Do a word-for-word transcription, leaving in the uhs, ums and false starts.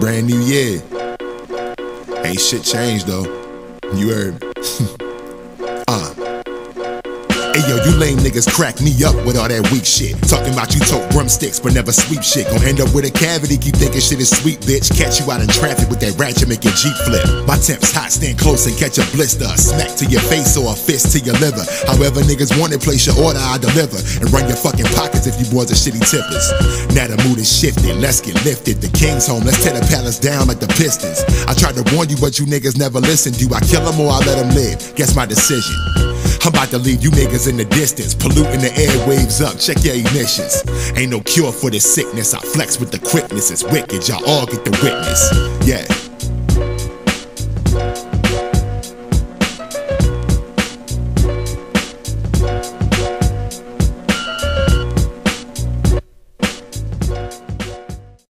Brand new year. Ain't shit changed though. You heard me. uh. Ayo, you lame niggas crack me up with all that weak shit. Talking about you tote broomsticks but never sweep shit. Gon' end up with a cavity, keep thinking shit is sweet, bitch. Catch you out in traffic with that ratchet, make your Jeep flip. My temp's hot, stand close and catch a blister. A smack to your face or a fist to your liver. However niggas want it, place your order, I deliver. And run your fucking pockets if you boys are shitty tippers. Now the mood is shifted, let's get lifted. The king's home, let's tear the palace down like the Pistons. I tried to warn you but you niggas never listened. Do I kill them or I let them live? Guess my decision. I'm about to leave you niggas in the distance, polluting the airwaves up, check your ignitions. Ain't no cure for this sickness, I flex with the quickness, it's wicked, y'all all get the witness, yeah.